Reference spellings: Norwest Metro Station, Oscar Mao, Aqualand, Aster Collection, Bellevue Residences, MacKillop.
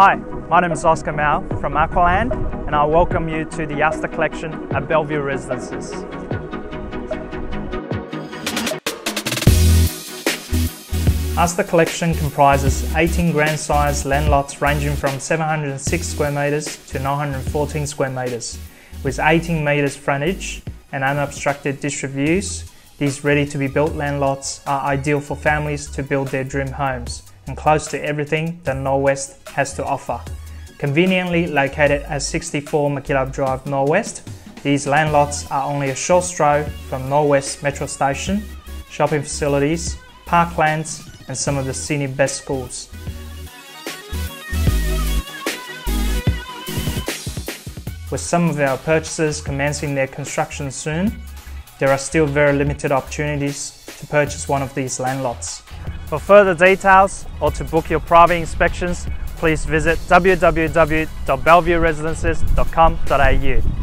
Hi, my name is Oscar Mao from Aqualand, and I welcome you to the Aster Collection at Bellevue Residences. Aster Collection comprises 18 grand-sized land lots ranging from 706 square metres to 914 square metres, with 18 metres frontage and unobstructed district views. These ready-to-be-built land lots are ideal for families to build their dream homes and close to everything that Norwest has to offer. Conveniently located at 64 MacKillop Drive Norwest, these land lots are only a short stroll from Norwest Metro Station, shopping facilities, parklands and some of the city's best schools. With some of our purchasers commencing their construction soon, there are still very limited opportunities to purchase one of these land lots. For further details or to book your private inspections, please visit www.bellevueresidences.com.au.